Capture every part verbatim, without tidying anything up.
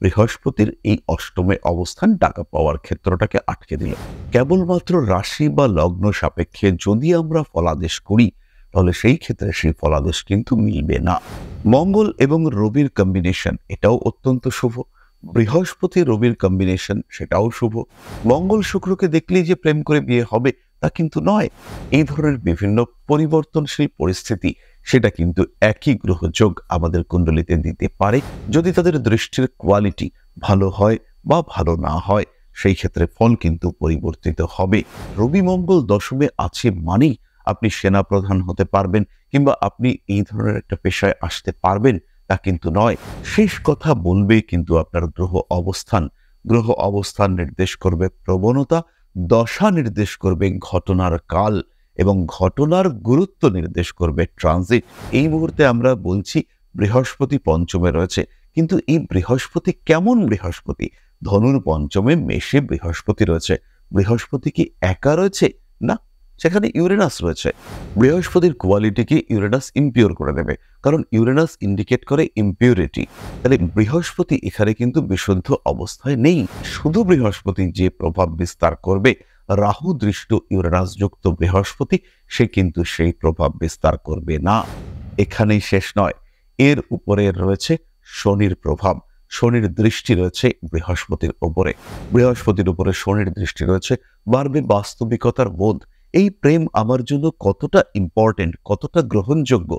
বৃহস্পতির এই অষ্টমে অবস্থান টাকা পাওয়ার ক্ষেত্রটাকে আটকে দিল। কেবলমাত্র রাশি বা লগ্ন সাপেক্ষে যদি আমরা ফলাদেশ করি তাহলে সেই ক্ষেত্রে সেই ফলাদেশ কিন্তু মিলবে না। মঙ্গল এবং রবির কম্বিনেশন এটাও অত্যন্ত শুভ। বৃহস্পতি রবির কম্বিনেশন সেটাও শুভ। মঙ্গল শুক্রকে দেখলেই যে প্রেম করে বিয়ে হবে তা কিন্তু নয়। এই ধরনের বিভিন্ন পরিবর্তনশীল পরিস্থিতি সেটা কিন্তু একই গ্রহযোগ আমাদের কুণ্ডলিতে দিতে পারে যদি তাদের দৃষ্টির কোয়ালিটি ভালো হয় বা ভালো না হয়, সেই ক্ষেত্রে ফল কিন্তু পরিবর্তিত হবে। রবি মঙ্গল দশমে আছে মানেই আপনি সেনাপ্রধান হতে পারবেন কিংবা আপনি এই ধরনের একটা পেশায় আসতে পারবেন তা কিন্তু নয়। শেষ কথা বলবে কিন্তু আপনার গ্রহ অবস্থান। গ্রহ অবস্থান নির্দেশ করবে প্রবণতা, দশা নির্দেশ করবে ঘটনার কাল এবং ঘটনার গুরুত্ব নির্দেশ করবে ট্রানজিট। এই মুহূর্তে আমরা বলছি বৃহস্পতি পঞ্চমে রয়েছে, কিন্তু এই বৃহস্পতি কেমন বৃহস্পতি? ধনুর পঞ্চমে মেষে বৃহস্পতি রয়েছে। বৃহস্পতি কি একা রয়েছে? না, সেখানে ইউরেনাস রয়েছে। বৃহস্পতির কোয়ালিটিকে ইউরেনাস ইম্পিওর করে দেবে, কারণ ইউরেনাস ইন্ডিকেট করে ইম্পিউরিটি। তাহলে বৃহস্পতি এখানে কিন্তু বিশুদ্ধ অবস্থায় নেই। শুধু বৃহস্পতি যে প্রভাব বিস্তার করবে, রাহু দৃষ্ট ইউরেনাস যুক্ত বৃহস্পতি সে কিন্তু সেই প্রভাব বিস্তার করবে না। এখানেই শেষ নয়, এর উপরে রয়েছে শনির প্রভাব। শনির দৃষ্টি রয়েছে বৃহস্পতির উপরে। বৃহস্পতির উপরে শনির দৃষ্টি রয়েছে, বাড়বে বাস্তবিকতার বোধ। এই প্রেম আমার জন্য কতটা ইম্পর্টেন্ট, কতটা গ্রহণযোগ্য,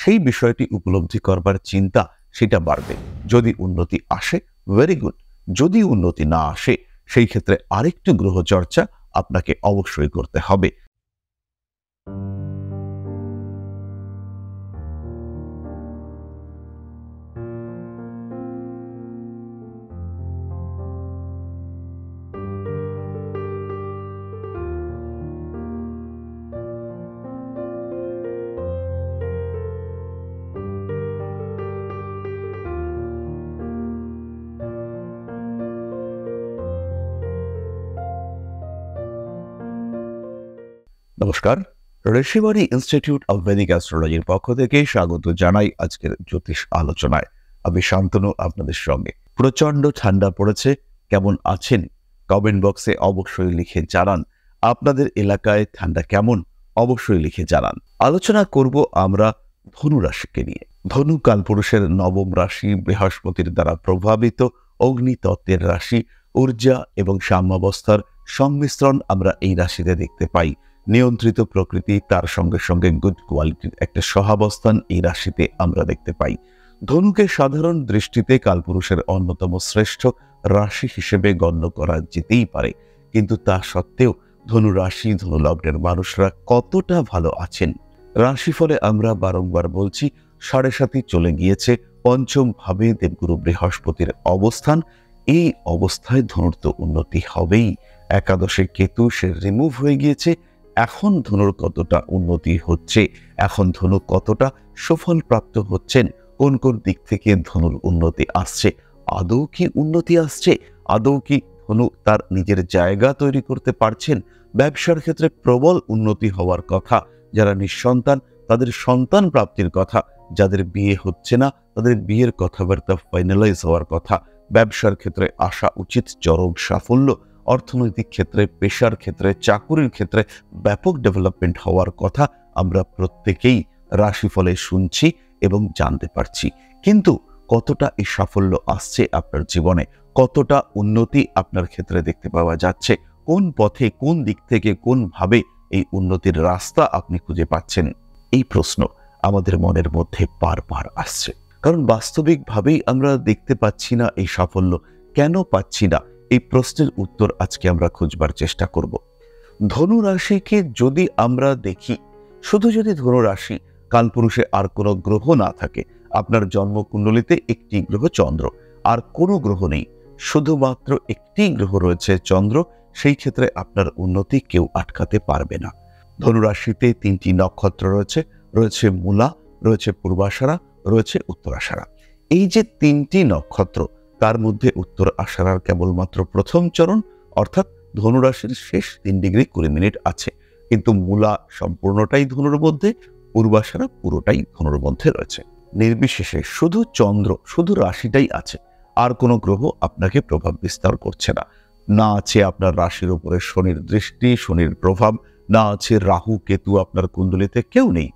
সেই বিষয়টি উপলব্ধি করবার চিন্তা সেটা বাড়বে। যদি উন্নতি আসে ভেরি গুড, যদি উন্নতি না আসে সেই ক্ষেত্রে আরেকটু গ্রহচর্চা আপনাকে অবশ্যই করতে হবে। নমস্কার, ঋষিবাণী ইনস্টিটিউট অব ভেদিক অ্যাস্ট্রোলজির পক্ষ থেকে স্বাগত জানাই আজকের জ্যোতিষ আলোচনায়। আমি শান্তনু আপনাদের সঙ্গে। প্রচন্ড ঠান্ডা পড়েছে, কেমন আছেন? কমেন্ট বক্সে অবশ্যই লিখে জানান। আপনাদের এলাকায় ঠান্ডা কেমন? অবশ্যই লিখে জানান। আলোচনা করব আমরা ধনু রাশিকে নিয়ে। ধনু কালপুরুষের নবম রাশি, বৃহস্পতির দ্বারা প্রভাবিত অগ্নিতত্ত্বের রাশি। ঊর্জা এবং সাম্যাবস্থার সংমিশ্রণ আমরা এই রাশিতে দেখতে পাই। নিয়ন্ত্রিত প্রকৃতি, তার সঙ্গে সঙ্গে গুড কোয়ালিটির একটা সহাবস্থান এই রাশিতে আমরা দেখতে পাই। ধনুকে সাধারণ দৃষ্টিতে কালপুরুষের অন্যতম শ্রেষ্ঠ রাশি হিসেবে গণ্য করা যেতেই পারে, কিন্তু তা সত্ত্বেও ধনু রাশি ধনু লগ্নের মানুষরা কতটা ভালো আছেন? রাশিফলে আমরা বারংবার বলছি সাড়ে সাতি চলে গিয়েছে। পঞ্চম ভাবে দেবগুরু বৃহস্পতির অবস্থান, এই অবস্থায় ধনুর তো উন্নতি হবেই। একাদশে কেতু, সে রিমুভ হয়ে গিয়েছে। এখন ধনুর কতটা উন্নতি হচ্ছে, এখন ধনু কতটা সফল প্রাপ্ত হচ্ছেন, কোন কোন দিক থেকে ধনুর উন্নতি আসছে, আদৌ কি উন্নতি আসছে, আদৌ কি ধনু তার নিজের জায়গা তৈরি করতে পারছেন? ব্যবসার ক্ষেত্রে প্রবল উন্নতি হওয়ার কথা। যারা নিঃসন্তান তাদের সন্তান প্রাপ্তির কথা, যাদের বিয়ে হচ্ছে না তাদের বিয়ের কথাবার্তা ফাইনালাইজ হওয়ার কথা। ব্যবসার ক্ষেত্রে আসা উচিত চরম সাফল্য। অর্থনৈতিক ক্ষেত্রে, পেশার ক্ষেত্রে, চাকুরির ক্ষেত্রে ব্যাপক ডেভেলপমেন্ট হওয়ার কথা আমরা প্রত্যেকেই রাশিফলে শুনছি এবং জানতে পারছি। কিন্তু কতটা এই সাফল্য আসছে আপনার জীবনে, কতটা উন্নতি আপনার ক্ষেত্রে দেখতে পাওয়া যাচ্ছে, কোন পথে, কোন দিক থেকে, কোনভাবে এই উন্নতির রাস্তা আপনি খুঁজে পাচ্ছেন, এই প্রশ্ন আমাদের মনের মধ্যে বারবার আসছে। কারণ বাস্তবিকভাবেই আমরা দেখতে পাচ্ছি না এই সাফল্য, কেন পাচ্ছি না, এই প্রশ্নের উত্তর আজকে আমরা খুঁজবার চেষ্টা করব। ধনু রাশিকে যদি আমরা দেখি, শুধু যদি ধনু রাশি কালপুরুষে আর কোনো গ্রহ না থাকে, আপনার জন্মকুণ্ডলিতে একটি গ্রহ চন্দ্র, আর কোনো গ্রহ নেই, শুধুমাত্র একটি গ্রহ রয়েছে চন্দ্র, সেই ক্ষেত্রে আপনার উন্নতি কেউ আটকাতে পারবে না। ধনু রাশিতে তিনটি নক্ষত্র রয়েছে, রয়েছে মূলা, রয়েছে পূর্বাষাঢ়া, রয়েছে উত্তরাষাঢ়া। এই যে তিনটি নক্ষত্র, তার মধ্যে উত্তর আষাঢ়ার কেবলমাত্র প্রথম চরণ অর্থাৎ ধনুরাশির শেষ তিন ডিগ্রি কুড়ি মিনিট আছে, কিন্তু মূলা সম্পূর্ণটাই ধনুর মধ্যে, পূর্বাষাঢ়া পুরোটাই ধনুর মধ্যে রয়েছে। নির্বিশেষে শুধু চন্দ্র, শুধু রাশিটাই আছে। আর কোনো গ্রহ আপনাকে প্রভাব বিস্তার করছে না। না আছে আপনার রাশির উপরে শনির দৃষ্টি, শনির প্রভাব, না আছে রাহু কেতু আপনার কুণ্ডলিতে, কেউ নেই।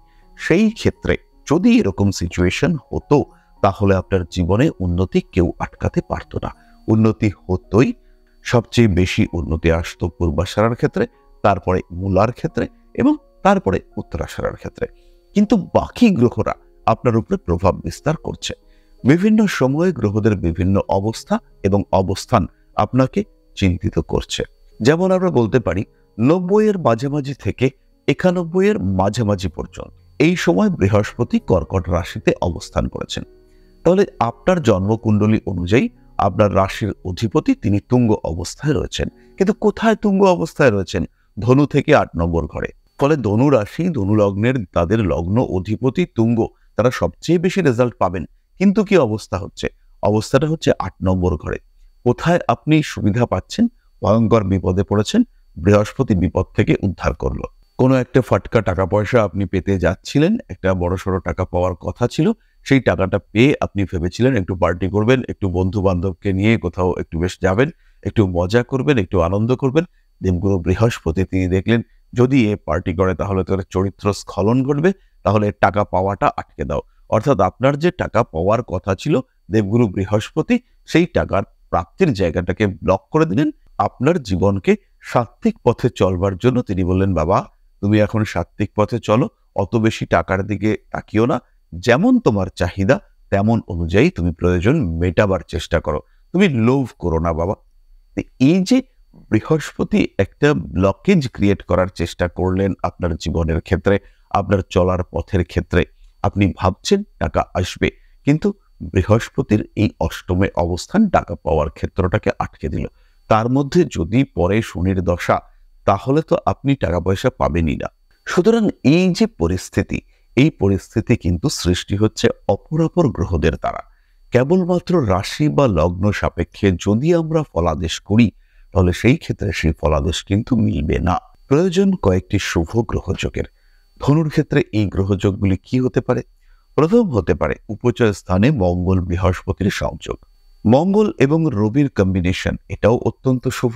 সেই ক্ষেত্রে যদি এরকম সিচুয়েশন হতো তাহলে আপনার জীবনে উন্নতি কেউ আটকাতে পারতো না, উন্নতি হতোই। সবচেয়ে বেশি উন্নতি আসতো পূর্বাশারার ক্ষেত্রে, তারপরে মূলার ক্ষেত্রে এবং তারপরে উত্তরাশারার ক্ষেত্রে। কিন্তু বাকি গ্রহরা আপনার উপরে প্রভাব বিস্তার করছে। বিভিন্ন সময়ে গ্রহদের বিভিন্ন অবস্থা এবং অবস্থান আপনাকে চিন্তিত করছে। যেমন আমরা বলতে পারি নব্বই এর মাঝামাঝি থেকে একানব্বই এর মাঝামাঝি পর্যন্ত এই সময় বৃহস্পতি কর্কট রাশিতে অবস্থান করেছেন। তাহলে আপনার জন্মকুণ্ডলী অনুযায়ী আপনার রাশির অধিপতি তিনি তুঙ্গ অবস্থায় রয়েছেন, কিন্তু কোথায় তুঙ্গ অবস্থায় রয়েছেন? ধনু থেকে আট নম্বর ঘরে। ফলে ধনু রাশি, ধনু লগ্নের তাদের লগ্ন অধিপতি তুঙ্গ, তারা সবচেয়ে বেশি রেজাল্ট পাবেন। কিন্তু কি অবস্থা হচ্ছে? অবস্থাটা হচ্ছে আট নম্বর ঘরে। কোথায় আপনি সুবিধা পাচ্ছেন? ভয়ঙ্কর বিপদে পড়েছেন, বৃহস্পতি বিপদ থেকে উদ্ধার করলো। কোনো একটা ফাটকা টাকা পয়সা আপনি পেতে যাচ্ছিলেন, একটা বড়সড় টাকা পাওয়ার কথা ছিল, সেই টাকাটা পেয়ে আপনি ভেবেছিলেন একটু পার্টি করবেন, একটু বন্ধু বান্ধবকে নিয়ে কোথাও একটু বেশ যাবেন, একটু মজা করবেন, একটু আনন্দ করবেন। দেবগুরু বৃহস্পতি তিনি দেখলেন যদি এ পার্টি করে তাহলে তার চরিত্র স্খলন ঘটবে, তাহলে টাকা পাওয়াটা আটকে দাও। অর্থাৎ আপনার যে টাকা পাওয়ার কথা ছিল, দেবগুরু বৃহস্পতি সেই টাকার প্রাপ্তির জায়গাটাকে ব্লক করে দিলেন। আপনার জীবনকে সাত্ত্বিক পথে চলবার জন্য তিনি বললেন, বাবা তুমি এখন সাত্ত্বিক পথে চলো, অত বেশি টাকার দিকে তাকিও না, যেমন তোমার চাহিদা তেমন অনুযায়ী তুমি প্রয়োজন মেটাবার চেষ্টা করো, তুমি লোভ করো না বাবা। এই যে বৃহস্পতি একটা ব্লকেজ ক্রিয়েট করার চেষ্টা করলেন আপনার জীবনের ক্ষেত্রে, আপনার চলার পথের ক্ষেত্রে, আপনি ভাবছেন টাকা আসবে, কিন্তু বৃহস্পতির এই অষ্টমে অবস্থান টাকা পাওয়ার ক্ষেত্রটাকে আটকে দিল। তার মধ্যে যদি পরে শনির দশা, তাহলে তো আপনি টাকা পয়সা পাবেনই না। সুতরাং এই যে পরিস্থিতি, এই পরিস্থিতি কিন্তু সৃষ্টি হচ্ছে অপরাপর গ্রহদের দ্বারা। কেবলমাত্র রাশি বা লগ্ন সাপেক্ষে যদি আমরা ফলাদেশ করি তাহলে সেই ক্ষেত্রে সেই ফলাদেশ কিন্তু মিলবে না। প্রয়োজন কয়েকটি শুভ গ্রহযোগের। ধনুর ক্ষেত্রে এই গ্রহযোগগুলি কি হতে পারে? প্রথম হতে পারে উপচয় স্থানে মঙ্গল বৃহস্পতির সংযোগ। মঙ্গল এবং রবির কম্বিনেশন, এটাও অত্যন্ত শুভ।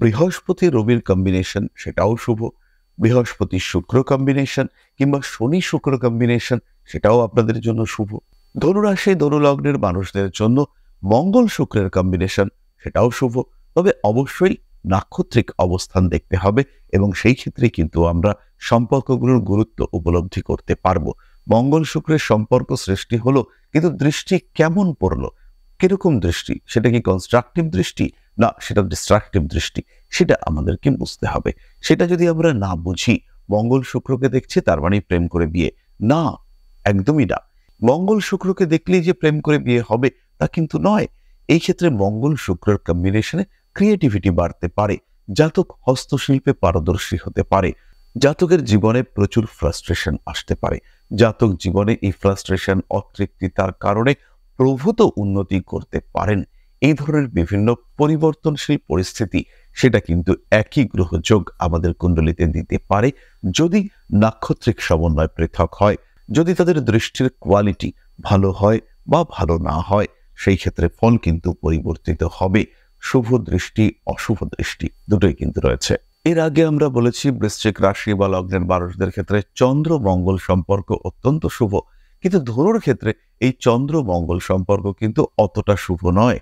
বৃহস্পতি রবির কম্বিনেশন, সেটাও শুভ। বৃহস্পতি শুক্র কম্বিনেশন কিংবা শনি শুক্র কম্বিনেশন, সেটাও আপনাদের জন্য শুভ। ধনুরাশি ধনুলগ্নের মানুষদের জন্য মঙ্গল শুক্রের কম্বিনেশন, সেটাও শুভ। তবে অবশ্যই নাক্ষত্রিক অবস্থান দেখতে হবে এবং সেই ক্ষেত্রে কিন্তু আমরা সম্পর্কগুলোর গুরুত্ব উপলব্ধি করতে পারবো। মঙ্গল শুক্রের সম্পর্ক সৃষ্টি হলো, কিন্তু দৃষ্টি কেমন পড়লো? কিরকম দৃষ্টি? সেটা কি কনস্ট্রাকটিভ দৃষ্টি, না সেটা ডিস্ট্রাকটিভ দৃষ্টি, সেটা আমাদেরকে বুঝতে হবে। সেটা যদি আমরা না বুঝি, মঙ্গল শুক্রকে দেখছি তার মানে প্রেম করে বিয়ে, না একদমই না। মঙ্গল শুক্রকে দেখলেই যে প্রেম করে বিয়ে হবে তা কিন্তু নয়। এই ক্ষেত্রে মঙ্গল শুক্রের কম্বিনেশনে ক্রিয়েটিভিটি বাড়তে পারে, জাতক হস্তশিল্পে পারদর্শী হতে পারে, জাতকের জীবনে প্রচুর ফ্রাস্ট্রেশন আসতে পারে, জাতক জীবনে এই ফ্রাস্ট্রেশন অতৃপ্তিতার কারণে প্রভূত উন্নতি করতে পারেন। এই ধরনের বিভিন্ন পরিবর্তনশীল পরিস্থিতি সেটা কিন্তু একই গ্রহযোগ আমাদের কুণ্ডলিতে দিতে পারে যদি নাক্ষত্রিক সমন্বয় পৃথক হয়, যদি তাদের দৃষ্টির কোয়ালিটি ভালো হয় বা ভালো না হয়, সেই ক্ষেত্রে ফল কিন্তু পরিবর্তিত হবে। শুভ দৃষ্টি অশুভ দৃষ্টি দুটোই কিন্তু রয়েছে। এর আগে আমরা বলেছি বৃশ্চিক রাশি বা লগ্নের মানুষদের ক্ষেত্রে চন্দ্র মঙ্গল সম্পর্ক অত্যন্ত শুভ, কিন্তু ধনুর ক্ষেত্রে এই চন্দ্র মঙ্গল সম্পর্ক কিন্তু অতটা শুভ নয়।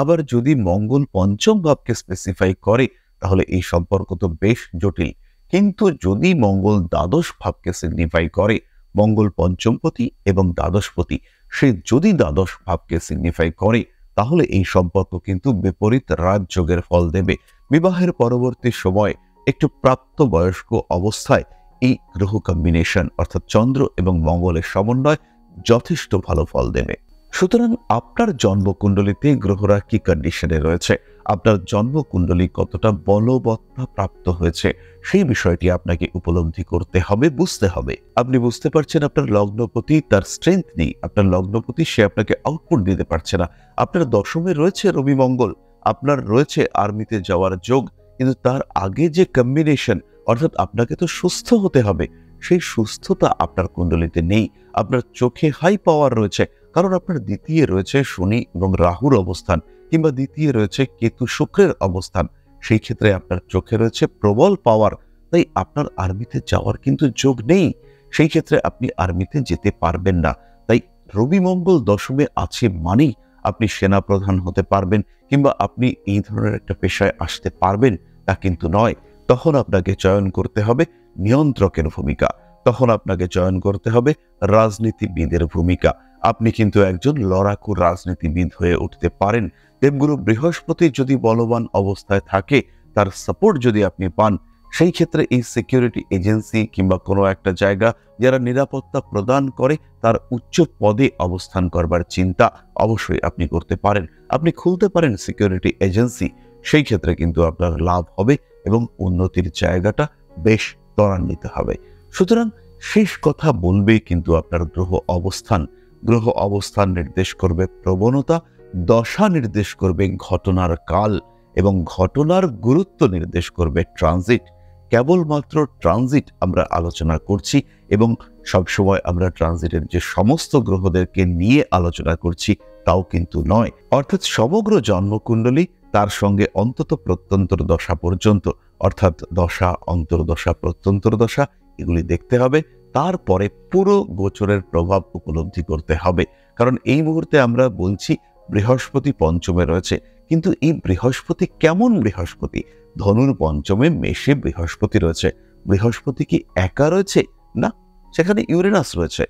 আবার যদি মঙ্গল পঞ্চম ভাবকে স্পেসিফাই করে তাহলে এই সম্পর্ক তো বেশ জটিল, কিন্তু যদি মঙ্গল দ্বাদশ ভাবকে সিগনিফাই করে, মঙ্গল পঞ্চমপতি এবং দ্বাদশপতি, সে যদি দ্বাদশ ভাবকে সিগনিফাই করে তাহলে এই সম্পর্ক কিন্তু বিপরীত রাজযোগের ফল দেবে। বিবাহের পরবর্তী সময় একটু প্রাপ্তবয়স্ক অবস্থায় এই গ্রহ কম্বিনেশন অর্থাৎ চন্দ্র এবং মঙ্গলের সমন্বয় যথেষ্ট ভালো ফল দেবে। সুতরাং আপনার জন্মকুণ্ডলীতে গ্রহরা কি কন্ডিশনে রয়েছে, আপনার জন্মকুণ্ডলী কতটা বলবত্তা প্রাপ্ত হয়েছে, সেই বিষয়টি আপনাকে উপলব্ধি করতে হবে, বুঝতে হবে। আপনি বুঝতে পারছেন আপনার লগ্নপতি তার স্ট্রেংথ নেই, আপনার লগ্নপতি সে আপনাকে আউটপুট দিতে পারছে না। আপনার দশমে রয়েছে রবি মঙ্গল, আপনার রয়েছে আর্মিতে যাওয়ার যোগ, কিন্তু তার আগে যে কম্বিনেশন অর্থাৎ আপনাকে তো সুস্থ হতে হবে, সেই সুস্থতা আপনার কুণ্ডলিতে নেই। আপনার চোখে হাই পাওয়ার রয়েছে, কারণ আপনার দ্বিতীয় রয়েছে শনি এবং রাহুর অবস্থান, কিংবা দ্বিতীয় রয়েছে কেতু শুক্রের অবস্থান। সেই ক্ষেত্রে আপনার চোখে রয়েছে প্রবল পাওয়ার, তাই আপনার আর্মিতে যাওয়ার কিন্তু যোগ নেই। সেই ক্ষেত্রে আপনি আর্মিতে যেতে পারবেন না। তাই রবি মঙ্গল দশমে আছে মানেই আপনি সেনাপ্রধান হতে পারবেন কিংবা আপনি এই ধরনের একটা পেশায় আসতে পারবেন তা কিন্তু নয়। তখন আপনাকে চয়ন করতে হবে নিয়ন্ত্রকের ভূমিকা, তখন আপনাকে চয়ন করতে হবে রাজনীতিবিদের ভূমিকা। আপনি কিন্তু একজন লড়াকু রাজনীতিবিদ হয়ে উঠতে পারেন। দেবগুরু বৃহস্পতি যদি বলবান অবস্থায় থাকে, তার সাপোর্ট যদি আপনি পান, সেই ক্ষেত্রে এই সিকিউরিটি এজেন্সি কিংবা কোনো একটা জায়গা যারা নিরাপত্তা প্রদান করে তার উচ্চ পদে অবস্থান করবার চিন্তা অবশ্যই আপনি করতে পারেন। আপনি খুলতে পারেন সিকিউরিটি এজেন্সি, সেই ক্ষেত্রে কিন্তু আপনার লাভ হবে এবং উন্নতির জায়গাটা বেশ ত্বরান্বিত হবে। সুতরাং শেষ কথা বলবে কিন্তু আপনার গ্রহ অবস্থান। গ্রহ অবস্থান নির্দেশ করবে প্রবণতা, দশা নির্দেশ করবে ঘটনার কাল এবং ঘটনার গুরুত্ব নির্দেশ করবে ট্রানজিট। কেবলমাত্র ট্রানজিট আমরা আলোচনা করছি এবং সবসময় আমরা ট্রানজিটের যে সমস্ত গ্রহদেরকে নিয়ে আলোচনা করছি তাও কিন্তু নয়। অর্থাৎ সমগ্র জন্মকুণ্ডলী, তার সঙ্গে অন্তত প্রত্যন্তর দশা পর্যন্ত, অর্থাৎ দশা, অন্তর্দশা, প্রত্যন্তর দশা, এগুলি দেখতে হবে। তারপরে পুরো গোচরের প্রভাব উপলব্ধি করতে হবে। কারণ এই মুহূর্তে আমরা বলছি বৃহস্পতি পঞ্চমে রয়েছে, কিন্তু এই বৃহস্পতি কেমন বৃহস্পতি? ধনুর পঞ্চমে মেষে বৃহস্পতি রয়েছে। বৃহস্পতি কি একা রয়েছে? না, সেখানে ইউরেনাস রয়েছে।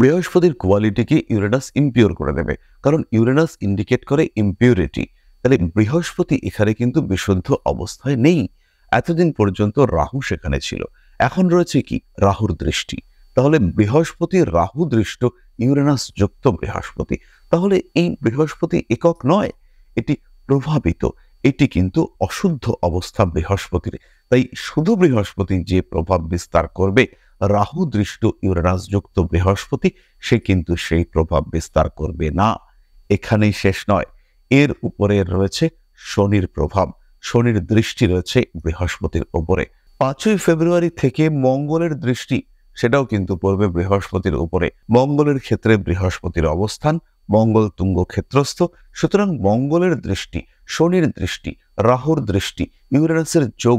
বৃহস্পতির কোয়ালিটিকে ইউরেনাস ইম্পিওর করে দেবে, কারণ ইউরেনাস ইন্ডিকেট করে ইম্পিউরিটি। তাহলে বৃহস্পতি এখানে কিন্তু বিশুদ্ধ অবস্থায় নেই। এতদিন পর্যন্ত রাহু সেখানে ছিল, এখন রয়েছে কি? রাহুর দৃষ্টি। তাহলে বৃহস্পতি রাহু দৃষ্ট ইউরেনাস যুক্ত বৃহস্পতি। তাহলে এই বৃহস্পতি একক নয়, এটি প্রভাবিত, এটি কিন্তু অশুদ্ধ অবস্থা বৃহস্পতির। তাই শুধু বৃহস্পতি যে প্রভাব বিস্তার করবে, রাহু দৃষ্ট ইউরেনাস যুক্ত বৃহস্পতি সে কিন্তু সেই প্রভাব বিস্তার করবে না। এখানেই শেষ নয়, এর উপরে রয়েছে শনির প্রভাব। শনির দৃষ্টি রয়েছে বৃহস্পতির উপরে। পাঁচই ফেব্রুয়ারি থেকে মঙ্গলের দৃষ্টি সেটাও কিন্তু পড়বে বৃহস্পতির উপরে। মঙ্গলের ক্ষেত্রে বৃহস্পতির অবস্থান, মঙ্গল তুঙ্গ ক্ষেত্রস্থ। সুতরাং মঙ্গলের দৃষ্টি, শনির দৃষ্টি, রাহুর দৃষ্টি, ইউরেনাসের যোগ,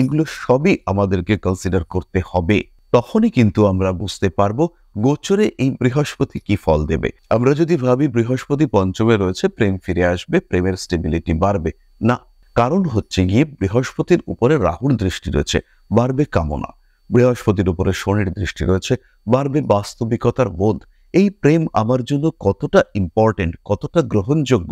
এগুলো সবই আমাদেরকে কনসিডার করতে হবে। তখনই কিন্তু আমরা বুঝতে পারবো গোচরে এই বৃহস্পতি কি ফল দেবে। আমরা যদি ভাবি বৃহস্পতি পঞ্চমে রয়েছে, প্রেম ফিরে আসবে, প্রেমের স্টেবিলিটি বাড়বে, না। কারণ হচ্ছে গিয়ে বৃহস্পতির উপরে রাহুর দৃষ্টি রয়েছে, বাড়বে কামনা। বৃহস্পতির উপরে শনির দৃষ্টি রয়েছে, বাড়বে বাস্তবিকতার বোধ। এই প্রেম আমার জন্য কতটা ইম্পর্টেন্ট, কতটা গ্রহণযোগ্য,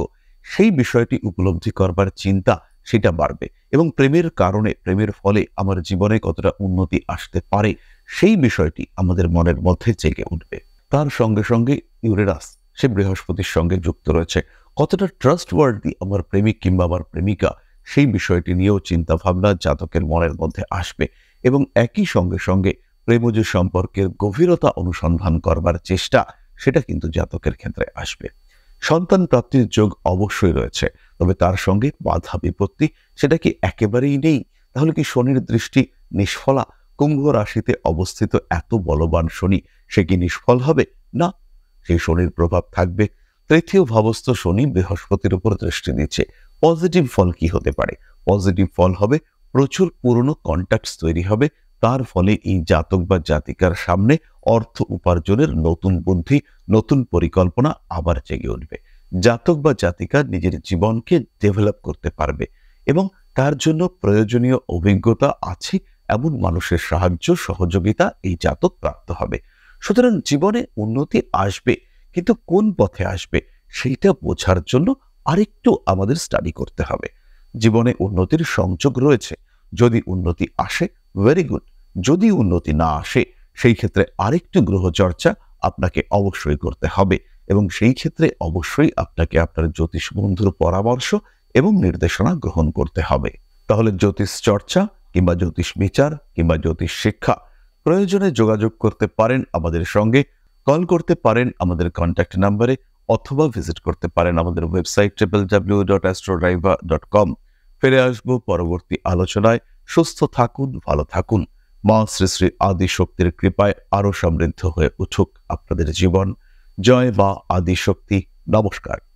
সেই বিষয়টি উপলব্ধি করবার চিন্তা সেটা বাড়বে এবং প্রেমের কারণে, প্রেমের ফলে আমার জীবনে কতটা উন্নতি আসতে পারে সেই বিষয়টি আমাদের মনের মধ্যে জেগে উঠবে। তার সঙ্গে সঙ্গে ইউরেনাস সে বৃহস্পতির সঙ্গে যুক্ত রয়েছে। কতটা ট্রাস্টওয়ার্দি আমার প্রেমিক কিংবা আমার প্রেমিকা, সেই বিষয়টি নিয়েও চিন্তা ভাবনা জাতকের মনের মধ্যে আসবে এবং একই সঙ্গে সঙ্গে প্রেমজ সম্পর্কের গভীরতা অনুসন্ধান করবার চেষ্টা সেটা কিন্তু জাতকের ক্ষেত্রে আসবে। সন্তান প্রাপ্তির যোগ অবশ্যই রয়েছে, তবে তার সঙ্গে বাধা বিপত্তি সেটা কি একেবারেই নেই? তাহলে কি শনির দৃষ্টি নিষ্ফলা? কুম্ভ রাশিতে অবস্থিত এত বলবান শনি সে কি নিষ্ফল হবে? না, সেই শনির প্রভাব থাকবে। তৃতীয় ভাবস্থ শনি বৃহস্পতির উপর দৃষ্টি দিচ্ছে। পজিটিভ ফল কি হতে পারে? পজিটিভ ফল হবে প্রচুর পুরনো কন্ট্যাক্টস তৈরি হবে, তার ফলে এই জাতক বা জাতিকার সামনে অর্থ উপার্জনের নতুন বুদ্ধি, নতুন পরিকল্পনা আবার জেগে উঠবে। জাতক বা জাতিকা নিজের জীবনকে ডেভেলপ করতে পারবে এবং তার জন্য প্রয়োজনীয় অভিজ্ঞতা আছে এমন মানুষের সাহায্য, সহযোগিতা এই জাতক প্রাপ্ত হবে। সুতরাং জীবনে উন্নতি আসবে, কিন্তু কোন পথে আসবে সেইটা বোঝার জন্য আরেকটু আমাদের স্টাডি করতে হবে। জীবনে উন্নতির সংযোগ রয়েছে, যদি উন্নতি আসে ভেরি গুড, যদি উন্নতি না আসে সেই ক্ষেত্রে আরেকটু গ্রহচর্চা আপনাকে অবশ্যই করতে হবে এবং সেই ক্ষেত্রে অবশ্যই আপনাকে আপনার জ্যোতিষ বন্ধুর পরামর্শ এবং নির্দেশনা গ্রহণ করতে হবে। তাহলে জ্যোতিষ চর্চা কিংবা জ্যোতিষ বিচার কিংবা জ্যোতিষ শিক্ষা প্রয়োজনে যোগাযোগ করতে পারেন আমাদের সঙ্গে, কল করতে পারেন আমাদের কন্ট্যাক্ট নাম্বারে অথবা ভিজিট করতে পারেন আমাদের website W W W dot Astroriva dot com. ফিরে আসবো পরবর্তী আলোচনায়। সুস্থ থাকুন, ভালো থাকুন। মা শ্রী শ্রী আদি শক্তির কৃপায় আরো সমৃদ্ধ হয়ে উঠুক আপনাদের জীবন। জয় মা আদিশক্তি। নমস্কার।